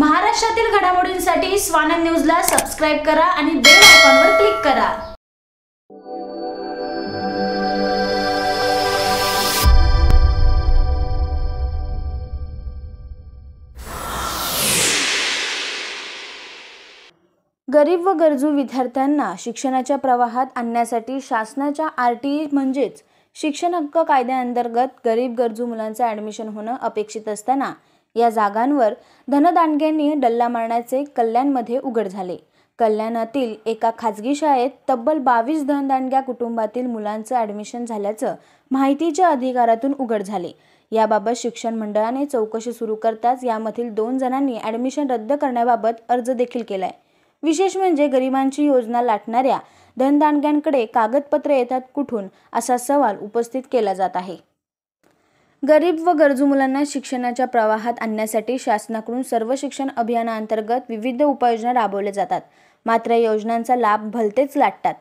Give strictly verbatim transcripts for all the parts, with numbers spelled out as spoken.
महाराष्ट्रातील घडामोडींसाठी स्वानंद न्यूजला सबस्क्राइब करा आणि बेल आयकॉनवर क्लिक करा। गरीब व गरजू विद्यार्थ्यांना शिक्षणाच्या प्रवाहात आणण्यासाठी शासनाच्या आर टी ई म्हणजेच शिक्षण हक्क कायद्याअंतर्गत गरीब गरजू मुलांचे ॲडमिशन होणं अपेक्षित असताना या जागांवर धनदानग्यांनी डल्ला मारण्याचे कल्याणमध्ये उघड झाले। कल्याणातील एका खाजगी शाळेत तब्बल बावीस धनदानग्या कुटुंबातील मुलांचं ॲडमिशन झाल्याचं माहितीच्या अधिकारातून उघड झाले। याबाबत शिक्षण मंडळाने चौकशी सुरू करताच यामधील दोन जणांनी ॲडमिशन रद्द करण्याबाबत अर्ज देखील केलाय। विशेष म्हणजे गरिबांची योजना लाटणाऱ्या धनदानग्यांकडे कागदपत्रे येतात कुठून असा सवाल उपस्थित केला जात आहे। गरीब व गरजू मुलांना शिक्षणाच्या प्रवाहात आणण्यासाठी शासनाकडून सर्व शिक्षण अभियानाअंतर्गत विविध उपाययोजना राबवल्या जातात, मात्र योजनांचा लाभ भलतेच लाटतात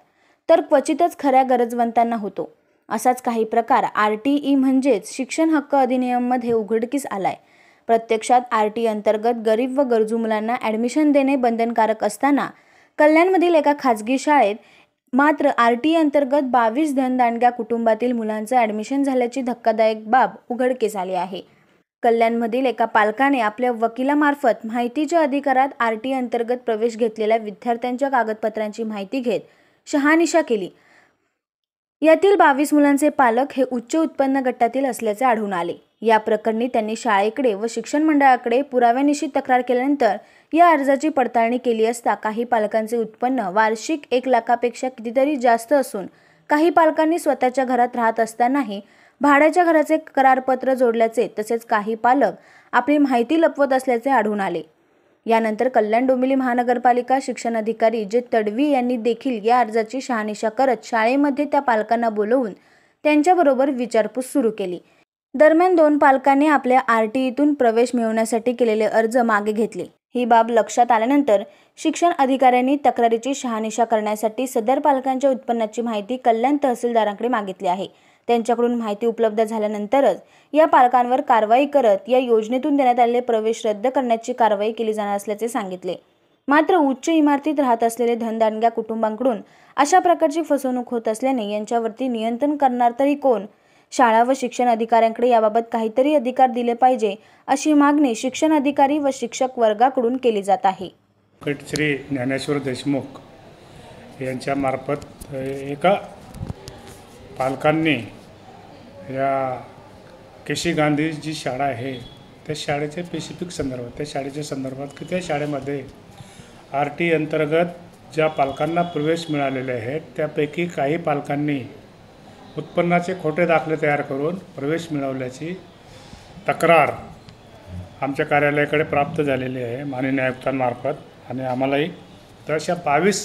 तर क्वचितच खऱ्या गरजवंतांना होतो। असाच काही प्रकार आर टी ई म्हणजेच शिक्षण हक्क अधिनियममध्ये उघडकीस आलाय। प्रत्यक्षात आर टी ई अंतर्गत गरीब व गरजू मुलांना ॲडमिशन देणे बंधनकारक असताना कल्याणमधील एका खाजगी शाळेत मात्र आर टी ई अंतर्गत बावीस धनदानग्या कुटुंबातील मुलांचं ॲडमिशन झाल्याची धक्कादायक बाब उघडकीस आली आहे। कल्याणमधील एका पालकाने आपल्या वकिलामार्फत माहितीच्या अधिकारात आर टी ई अंतर्गत प्रवेश घेतलेल्या विद्यार्थ्यांच्या कागदपत्रांची माहिती घेत शहानिशा केली। यातील बावीस मुलांचे पालक हे उच्च उत्पन्न गटातील असल्याचे आढळून आले। या प्रकरणी त्यांनी शाळेकडे व शिक्षण मंडळाकडे पुराव्यानिशी तक्रार केल्यानंतर या अर्जाची पडताळणी केली असता काही पालकांचे उत्पन्न वार्षिक एक लाखापेक्षा कितीतरी जास्त असून काही पालकांनी स्वतःच्या घरात राहत असतानाही भाड्याच्या घराचे करारपत्र जोडल्याचे तसेच काही पालक आपली माहिती लपवत असल्याचे आढळून आले। यानंतर कल्याण डोंबिवली महानगरपालिका शिक्षण अधिकारी जे तडवी यांनी देखील या अर्जाची शहानिशा करत शाळेमध्ये त्या पालकांना बोलवून त्यांच्याबरोबर विचारपूस सुरू केली। दरम्यान दोन पालकांनी आपल्या आर टी ई तून प्रवेश मिळवण्यासाठी केलेले अर्ज मागे घेतले। ही बाब लक्षात आल्यानंतर शिक्षण अधिकाऱ्यांनी तक्रारीची शहानिशा करण्यासाठी सदर पालकांच्या उत्पन्नाची माहिती कल्याण तहसीलदारांकडे मागितली आहे। त्यांच्याकडून माहिती उपलब्ध झाल्यानंतरच या पालकांवर कारवाई करत या योजनेतून देण्यात आलेले प्रवेश रद्द करण्याची कारवाई केली जाणार असल्याचे सांगितले। मात्र उच्च इमारतीत राहत असलेले धनदानग्या कुटुंबांकडून अशा प्रकारची फसवणूक होत असल्याने यांच्यावरती नियंत्रण करणार तरी कोण? शाळा व शिक्षण अधिकाऱ्यांकडे याबाबत काहीतरी अधिकार दिले पाहिजे अशी मागणी शिक्षण अधिकारी व शिक्षक वर्गाकडून केली जात आहे। श्री ज्ञानेश्वर देशमुख यांच्या मार्फत एका पालकांनी या केशी गांधी जी शाळा आहे त्या शाळेच्या स्पेसिफिक संदर्भात त्या शाळेच्या संदर्भात की त्या शाळेमध्ये आर टी अंतर्गत ज्या पालकांना प्रवेश मिळालेले आहेत त्यापैकी काही पालकांनी उत्पन्नाचे खोटे दाखले तयार करून प्रवेश मिळवल्याची तक्रार आमच्या कार्यालयाकडे प्राप्त झालेली आहे माननीय आयुक्तांमार्फत, आणि आम्हालाही तशा बावीस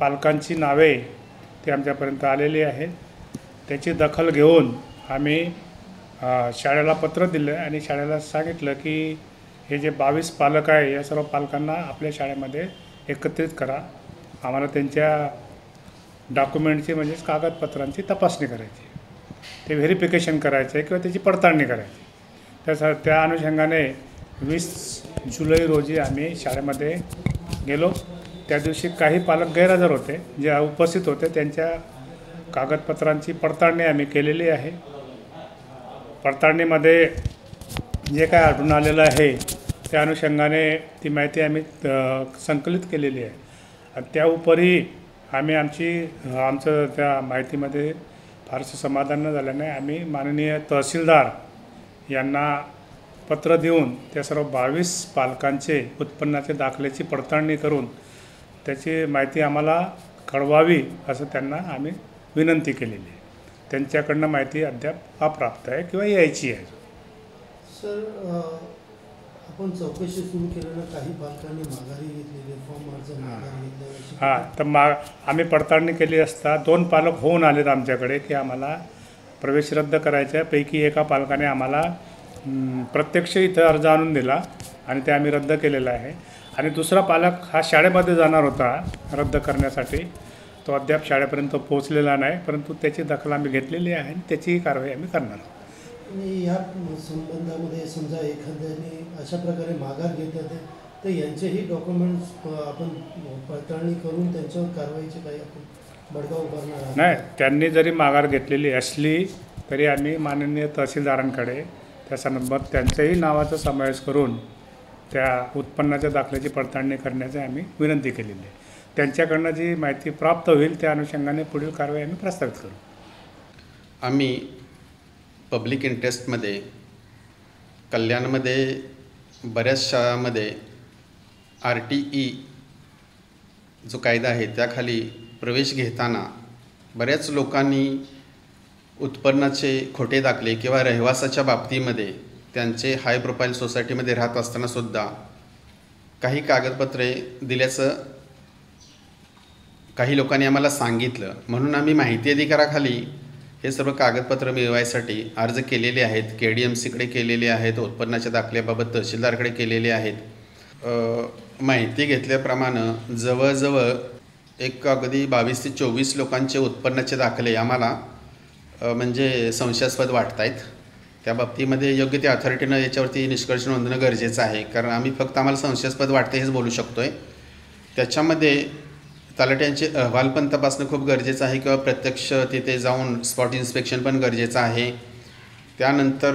पालकांची नावे ते आमच्यापर्यंत आलेली आहेत। त्याची दखल घेऊन आम्ही शाळेला पत्र दिलं आणि शाळेला सांगितलं की हे जे बावीस पालक आहे या सर्व पालकांना आपल्या शाळेमध्ये एकत्रित करा, आम्हाला त्यांच्या डॉक्युमेंटची म्हणजेच कागदपत्रांची तपासणी करायची, ते व्हेरिफिकेशन करायचं आहे किंवा त्याची पडताळणी करायची। त्यासा त्या अनुषंगाने वीस जुलै रोजी आम्ही शाळेमध्ये गेलो। त्या दिवशी काही पालक गैरहजर होते, जे उपस्थित होते त्यांच्या कागदपत्रांची पडताळणी आम्ही केलेली आहे। पडताळणीमध्ये जे काय आढळून आलेलं आहे त्या अनुषंगाने ती माहिती आम्ही संकलित केलेली आहे आणि त्या उपरी आम्ही आमची आमचं त्या माहितीमध्ये फारसं समाधान न झाल्याने आम्ही माननीय तहसीलदार यांना पत्र देऊन त्या सर्व बावीस पालकांचे उत्पन्नाचे दाखल्याची पडताळणी करून त्याची माहिती आम्हाला कळवावी असं त्यांना आम्ही विनंती केलेली आहे। त्यांच्याकडनं माहिती अद्याप अप्राप्त आहे किंवा यायची आहे। सर, आपण चौकशी सुरू केलेल्या काही पालकांनी माघारी घेतलेले फॉर्म अर्ज माघारी घेतले, हां, तर मा आम्ही पडताळणी केली असता दोन पालक होऊन आलेत आमच्याकडे की आम्हाला प्रवेश रद्द करायचा आहे। पैकी एका पालकाने आम्हाला प्रत्यक्ष इथं अर्ज आणून दिला आणि ते आम्ही रद्द केलेला आहे, आणि दुसरा पालक हा शाळेमध्ये जाणार होता रद्द करण्यासाठी, तो अद्याप शाळेपर्यंत पोहोचलेला नाही, परंतु त्याची दखल आम्ही घेतलेली आहे आणि त्याचीही कारवाई आम्ही करणार आहोत। या संबंधामध्ये समजा एखाद्याने अशा प्रकारे माघार घेतली तो यांचेही डॉक्युमेंट्स आपण पडताळणी करून त्यांच्यावर कारवाईची काही आपण बडगा उभारणार नाही। त्यांनी जरी माघार घेतलेली असली तरी आम्ही माननीय तहसीलदारांकडे त्या संदर्भात त्यांच्याही नावाचा समावेश करून त्या उत्पन्नाच्या दाखल्याची पडताळणी करण्याची आम्ही विनंती केलेली आहे। त्यांच्याकडून जी माहिती प्राप्त होईल त्या अनुषंगाने पुढील कारवाई आम्ही प्रस्तावित करू। आम्ही पब्लिक इंटरेस्टमध्ये कल्याणमध्ये बऱ्याच शाळांमध्ये आर टी ई जो कायदा आहे त्याखाली प्रवेश घेताना बऱ्याच लोकांनी उत्पन्नाचे खोटे दाखले किंवा रहिवासाच्या बाबतीमध्ये त्यांचे हाय प्रोफाईल सोसायटीमध्ये राहत असताना सुद्धा काही कागदपत्रे दिल्याचं काही लोकांनी आम्हाला सांगितलं, म्हणून आम्ही माहिती अधिकाराखाली हे सर्व कागदपत्र मिळवायसाठी अर्ज केलेले आहेत। केडीएमसीकडे केलेले आहेत, उत्पन्नाच्या दाखल्याबाबत तहसीलदारकडे केलेले आहेत। माहिती घेतल्याप्रमाणे जवळजवळ एक अगदी बावीस ते चोवीस लोकांचे उत्पन्नाचे दाखले आम्हाला म्हणजे संशयास्पद वाटत आहेत। त्या बाबतीमध्ये योग्य त्या अथॉरिटीनं याच्यावरती निष्कर्ष नोंदणं गरजेचं आहे, कारण आम्ही फक्त आम्हाला संशयास्पद वाटते हेच बोलू शकतो आहे। त्याच्यामध्ये तलाट्यांचे अहवाल पण तपासणं खूप गरजेचं आहे किंवा प्रत्यक्ष तिथे जाऊन स्पॉट इन्स्पेक्शन पण गरजेचं आहे। त्यानंतर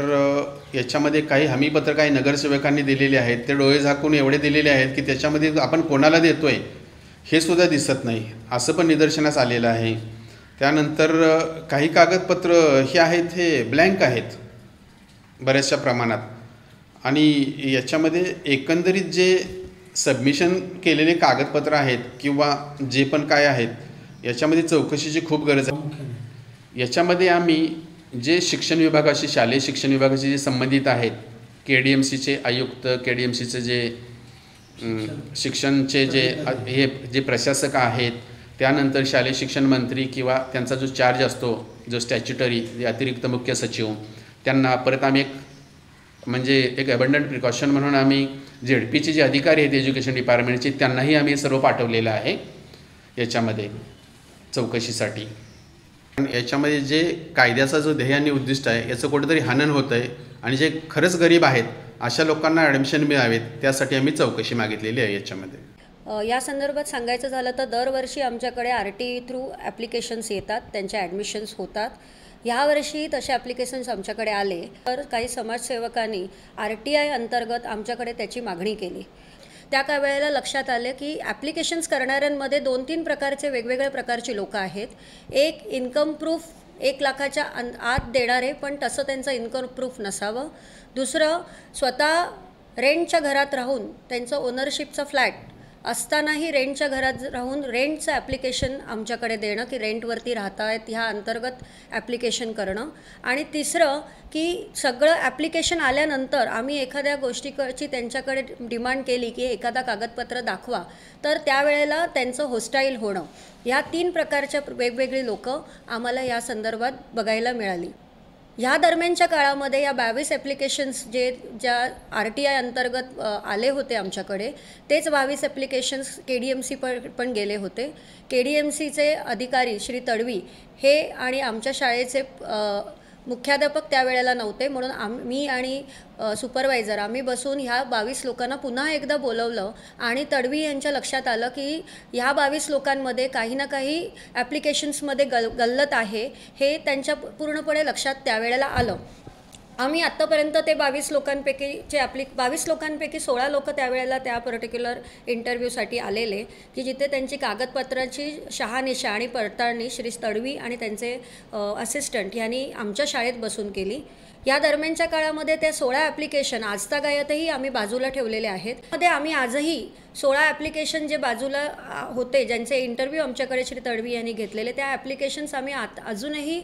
याच्यामध्ये काही हमीपत्र काही नगरसेवकांनी दिलेले आहेत, ते डोळे झाकून एवढे दिलेले आहेत की त्याच्यामध्ये आपण कोणाला देतो आहे हे सुद्धा दिसत नाही, असं पण निदर्शनास आलेलं आहे। त्यानंतर काही कागदपत्र हे आहेत हे ब्लँक आहेत बऱ्याचशा प्रमाणात, आणि याच्यामध्ये एकंदरीत जे सबमिशन केलेले कागदपत्र आहेत किंवा जे पण काय आहेत याच्यामध्ये चौकशीची खूप गरज आहे। याच्यामध्ये आम्ही जे शिक्षण विभागाशी शालेय शिक्षण विभागाशी जे संबंधित आहेत के डी एम सीचे आयुक्त के डी एम सीचे जे शिक्षणचे जे हे जे प्रशासक आहेत, त्यानंतर शालेय शिक्षण मंत्री किंवा त्यांचा जो चार्ज असतो जो स्टॅच्युटरी जे अतिरिक्त मुख्य सचिव, त्यांना परत आम्ही एक म्हणजे एक अबंडंट प्रिकॉशन म्हणून आम्ही जेड पीचे जे अधिकारी आहेत एज्युकेशन डिपार्टमेंटचे त्यांनाही आम्ही सर्व पाठवलेलं आहे याच्यामध्ये चौकशीसाठी। याच्यामध्ये जे कायद्याचा जो ध्येय आणि उद्दिष्ट आहे याचं कुठेतरी हनन होतं आहे, आणि जे खरंच गरीब आहेत अशा लोकांना ॲडमिशन मिळावेत त्यासाठी आम्ही चौकशी मागितलेली आहे। याच्यामध्ये या संदर्भात सांगायचं झालं तर दरवर्षी आमच्याकडे R T E through applications येतात, त्यांच्या ॲडमिशन्स होतात। ह्या वर्षी तसे ॲप्लिकेशन्स आमच्याकडे आले तर काही समाजसेवकांनी आर टी आय अंतर्गत आमच्याकडे त्याची मागणी केली। त्या काही वेळेला लक्षात आले की ॲप्लिकेशन्स करणाऱ्यांमध्ये दोन तीन प्रकारचे वेगवेगळ्या प्रकारची लोक आहेत। एक इन्कम प्रूफ एक लाखाच्या आत देणारे पण तसं त्यांचं इन्कम प्रूफ नसावं। दुसरं स्वतः रेंटच्या घरात राहून त्यांचं ओनरशिपचा फ्लॅट असतानाही रेंटच्या घरात राहून रेंटचं ॲप्लिकेशन आमच्याकडे देणं की रेंटवरती राहत आहेत ह्या अंतर्गत ॲप्लिकेशन करणं, आणि तिसरं की सगळं ॲप्लिकेशन आल्यानंतर आम्ही एखाद्या गोष्टीची त्यांच्याकडे डिमांड केली की एखादा कागदपत्र दाखवा तर त्यावेळेला त्यांचं होस्टाईल होणं, ह्या तीन प्रकारच्या वेगवेगळी लोकं आम्हाला या संदर्भात बघायला मिळाली। ह्या दरम्यानच्या काळामध्ये या बावीस ॲप्लिकेशन्स जे ज्या आर टी आय अंतर्गत आले होते आमच्याकडे तेच बावीस ॲप्लिकेशन्स के डी एम सी पण पण गेले होते। के डी एम सीचे अधिकारी श्री तडवी हे आणि आमच्या शाळेचे मुख्याध्यापक त्यावेळेला नव्हते, म्हणून आम्ही आणि सुपरवायझर आम्ही बसून ह्या बावीस लोकांना पुन्हा एकदा बोलवलं, आणि तडवी यांच्या लक्षात आलं की ह्या बावीस लोकांमध्ये काही ना काही ॲप्लिकेशन्समध्ये गल गल्लत आहे हे त्यांच्या पूर्णपणे लक्षात त्यावेळेला आलं। आम्ही आत्तापर्यंत ते बावीस लोकांपैकीचे ॲप्लिक बावीस लोकांपैकी सोळा लोक त्यावेळेला त्या पर्टिक्युलर इंटरव्ह्यूसाठी आलेले की जिथे त्यांची कागदपत्राची शहानिशा आणि पडताळणी श्री तडवी आणि त्यांचे असिस्टंट यांनी आमच्या शाळेत बसून केली। या दरम्यानच्या काळामध्ये त्या सोळा ॲप्लिकेशन आजतागायतही आम्ही बाजूला ठेवलेले आहेत। मध्ये आम्ही आजही सोळा ॲप्लिकेशन जे बाजूला होते ज्यांचे इंटरव्ह्यू आमच्याकडे श्री तडवी यांनी घेतलेले त्या ॲप्लिकेशन्स आम्ही आत अजूनही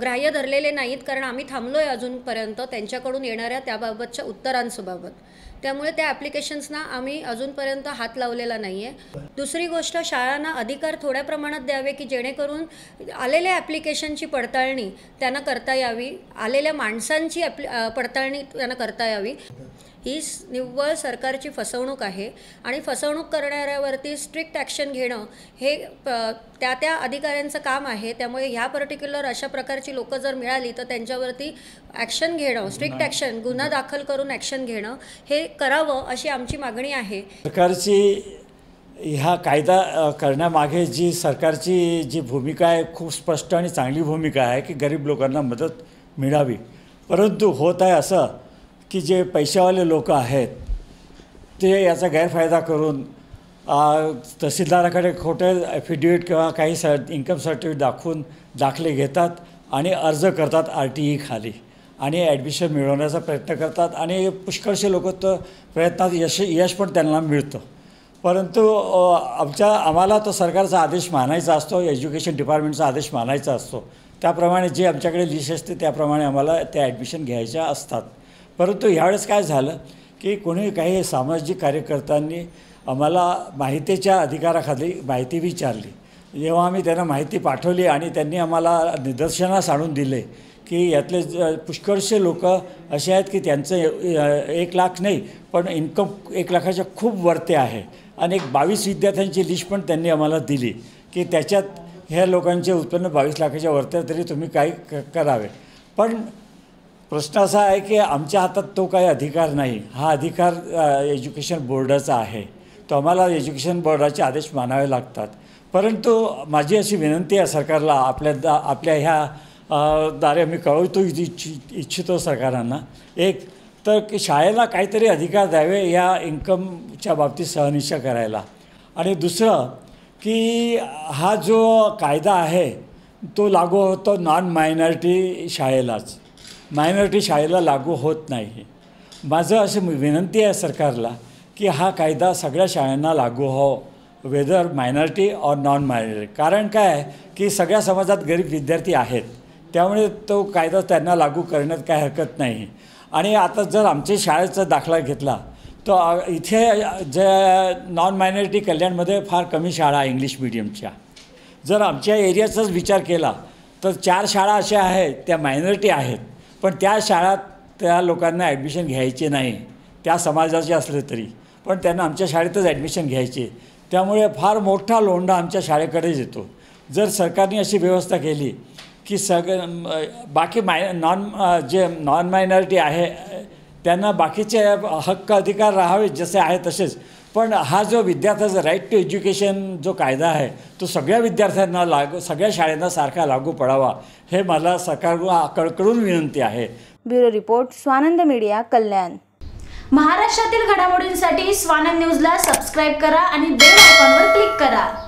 ग्राह्य धरलेले नाहीत, कारण आम्ही थांबलो आहे अजूनपर्यंत त्यांच्याकडून येणाऱ्या त्याबाबतच्या उत्तरांसोबाबत, त्यामुळे त्या ॲप्लिकेशन्सना आम्ही अजूनपर्यंत हात लावलेला नाही आहे। दुसरी गोष्ट, शाळांना अधिकार थोड्या प्रमाणात द्यावे की जेणेकरून आलेल्या ॲप्लिकेशनची पडताळणी त्यांना करता यावी, आलेल्या माणसांची ॲप्लि पडताळणी त्यांना करता यावी। ही निव्वळ सरकारची फसवणूक आहे आणि फसवणूक करणाऱ्यावरती स्ट्रिक्ट ॲक्शन घेणं हे त्या त्या अधिकाऱ्यांचं काम आहे। त्यामुळे ह्या पर्टिक्युलर अशा प्रकारची लोक जर मिळाली तर त्यांच्यावरती ॲक्शन घेणं, स्ट्रिक्ट ॲक्शन, गुन्हा दाखल करून ॲक्शन घेणं हे करावं अशी आमची मागणी आहे। सरकारची हा कायदा करण्यामागे जी सरकारची जी भूमिका आहे खूप स्पष्ट आणि चांगली भूमिका आहे की गरीब लोकांना मदत मिळावी, परंतु होत आहे असं की जे पैशावाले लोक आहेत ते याचा गैरफायदा करून तहसीलदाराकडे खोटे ॲफिडेविट किंवा काही सर्ट इन्कम सर्टिफिकेट दाखवून दाखले घेतात आणि अर्ज करतात आर टी ई खाली आणि ॲडमिशन मिळवण्याचा प्रयत्न करतात आणि पुष्कळसे लोक तर प्रयत्नात यश यश पण त्यांना मिळतं, परंतु आमच्या आम्हाला तो सरकारचा आदेश मानायचा असतो, एज्युकेशन डिपार्टमेंटचा आदेश मानायचा असतो, त्याप्रमाणे जे आमच्याकडे लिस्ट असते त्याप्रमाणे आम्हाला त्या ॲडमिशन घ्यायच्या असतात। परंतु यावेळेस काय झालं की कोणी काही सामाजिक कार्यकर्त्यांनी आम्हाला माहितीच्या अधिकाराखाली माहिती विचारली, जेव्हा आम्ही त्यांना माहिती पाठवली आणि त्यांनी आम्हाला निदर्शनास आणून दिले की यातले पुष्कळसे लोक असे आहेत की त्यांचं एक लाख नाही पण इन्कम एक लाखाच्या खूप वरती आहे आणि एक बावीस विद्यार्थ्यांची लिस्ट पण त्यांनी आम्हाला दिली की त्याच्यात ह्या लोकांचे उत्पन्न बावीस लाखाच्या वरती तरी तुम्ही काय करावे। पण प्रश्न असा आहे की आमच्या हातात तो काही अधिकार नाही, हा अधिकार एज्युकेशन बोर्डाचा आहे, तो आम्हाला एज्युकेशन बोर्डाचे आदेश मानावे लागतात। परंतु माझी अशी विनंती आहे सरकारला, आपल्या दा आपल्या ह्या द्वारे मी कळवतो इच्छि इच्छितो सरकारांना एक तर की शाळेला काहीतरी अधिकार द्यावे या इन्कमच्या बाबतीत सहनिशा करायला, आणि दुसरं की हा जो कायदा आहे तो लागू होतो नॉन मायनॉरिटी शाळेलाच, मायनॉरिटी शाळेला लागू होत नाही। माझं अशी विनंती आहे सरकारला की हा कायदा सगळ्या शाळांना लागू हो, वेदर मायनॉरिटी और नॉन मायनॉरिटी, कारण काय आहे की सगळ्या समाजात गरीब विद्यार्थी आहेत त्यामुळे तो कायदा त्यांना लागू करण्यात काही हरकत नाही। आणि आता जर आमच्या शाळेचा दाखला घेतला तर इथे ज्या नॉन मायनॉरिटी कल्याणमध्ये फार कमी शाळा इंग्लिश मिडियमच्या, जर आमच्या एरियाचाच विचार केला तर चार शाळा अशा आहेत त्या मायनॉरिटी आहेत पण त्या शाळात त्या लोकांना ॲडमिशन घ्यायचे नाही, त्या समाजाचे असले तरी पण त्यांना आमच्या शाळेतच ॲडमिशन घ्यायचे, त्यामुळे फार मोठा लोंढा आमच्या शाळेकडेच येतो। जर सरकारने अशी व्यवस्था केली की सग बाकी माय नॉन जे नॉन मायनॉरिटी आहे त्यांना बाकीचे हक्क अधिकार राहावे जसे आहे तसेच, पण हा जो विद्यार्थ्याचा राईट टू एज्युकेशन जो कायदा आहे तो सगळ्या विद्यार्थ्यांना लागू, सगळ्या शाळांना सारखा लागू पडावा हे मला सरकारला कळकळून विनंती आहे। Bureau report, Swanand media, Kalyan. महाराष्ट्रातील घडामोडींसाठी स्वानंद न्यूजला सबस्क्राईब करा आणि बेल आयकॉनवर क्लिक करा।